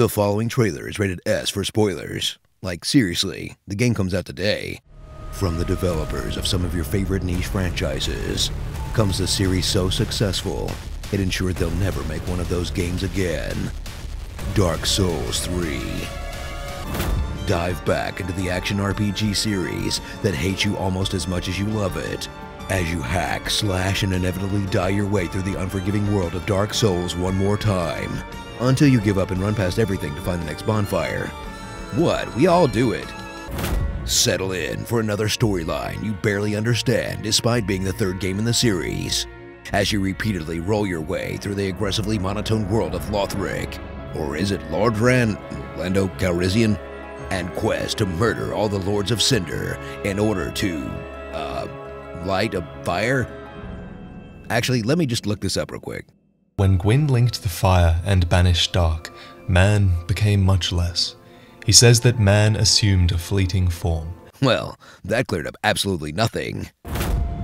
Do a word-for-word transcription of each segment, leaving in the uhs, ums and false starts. The following trailer is rated S for spoilers. Like, seriously, the game comes out today. From the developers of some of your favorite niche franchises comes a series so successful, it ensured they'll never make one of those games again. Dark Souls three. Dive back into the action R P G series that hates you almost as much as you love it, as you hack, slash, and inevitably die your way through the unforgiving world of Dark Souls one more time, until you give up and run past everything to find the next bonfire. What? We all do it. Settle in for another storyline you barely understand despite being the third game in the series, as you repeatedly roll your way through the aggressively monotone world of Lothric, or is it Lordran, Londo Calrissian, and quest to murder all the Lords of Cinder in order to, uh, light a fire? Actually, let me just look this up real quick. When Gwyn linked the fire and banished dark, man became much less. He says that man assumed a fleeting form. Well, that cleared up absolutely nothing.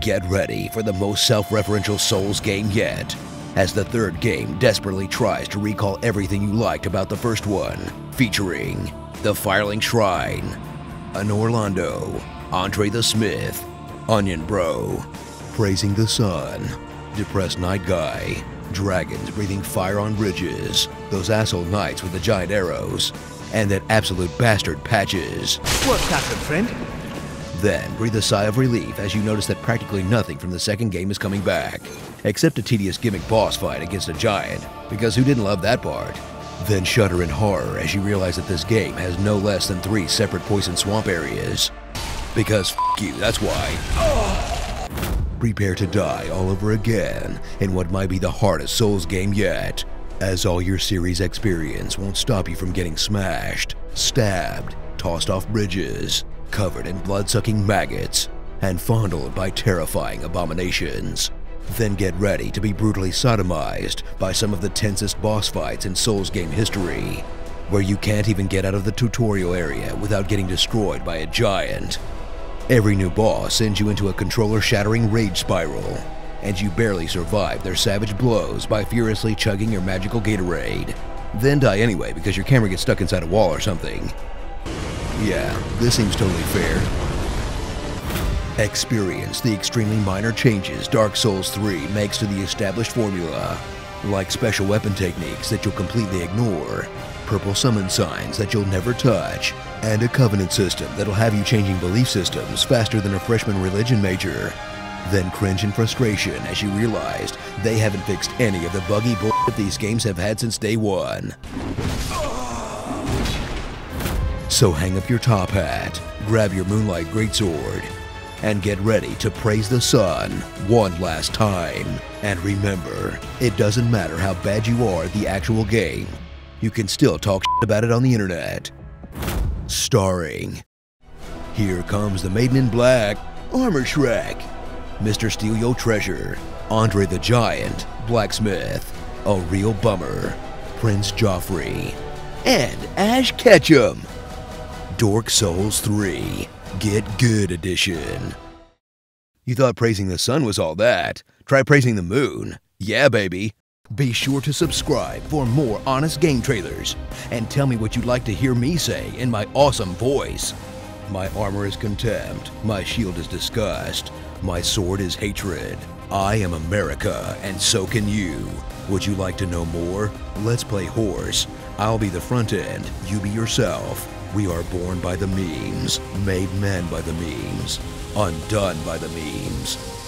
Get ready for the most self-referential Souls game yet, as the third game desperately tries to recall everything you liked about the first one, featuring the Firelink Shrine, Anor Londo, Andre the Smith, Onion Bro, Praising the Sun, Depressed Night Guy, dragons breathing fire on bridges, those asshole knights with the giant arrows, and that absolute bastard Patches. What's happened, friend? Then breathe a sigh of relief as you notice that practically nothing from the second game is coming back, except a tedious gimmick boss fight against a giant, because who didn't love that part? Then shudder in horror as you realize that this game has no less than three separate poison swamp areas. Because f*** you, that's why. Oh. Prepare to die all over again in what might be the hardest Souls game yet, as all your series experience won't stop you from getting smashed, stabbed, tossed off bridges, covered in blood-sucking maggots, and fondled by terrifying abominations. Then get ready to be brutally sodomized by some of the tensest boss fights in Souls game history, where you can't even get out of the tutorial area without getting destroyed by a giant. Every new boss sends you into a controller-shattering rage spiral, and you barely survive their savage blows by furiously chugging your magical Gatorade. Then die anyway because your camera gets stuck inside a wall or something. Yeah, this seems totally fair. Experience the extremely minor changes Dark Souls three makes to the established formula, like special weapon techniques that you'll completely ignore, purple summon signs that you'll never touch, and a covenant system that'll have you changing belief systems faster than a freshman religion major. Then cringe in frustration as you realized they haven't fixed any of the buggy bullshit these games have had since day one. So hang up your top hat, grab your Moonlight Greatsword, and get ready to praise the sun one last time. And remember, it doesn't matter how bad you are at the actual game, you can still talk shit about it on the internet. Starring, here comes the Maiden in Black, Armor Shrek, Mister Steal Your Treasure, Andre the Giant, Blacksmith, A Real Bummer, Prince Joffrey, and Ash Ketchum. Dark Souls three, Get Good Edition. You thought praising the sun was all that? Try praising the moon. Yeah, baby. Be sure to subscribe for more Honest Game Trailers, and tell me what you'd like to hear me say in my awesome voice. My armor is contempt, my shield is disgust, my sword is hatred. I am America, and so can you. Would you like to know more? Let's play horse. I'll be the front end, you be yourself. We are born by the memes, made men by the memes, undone by the memes.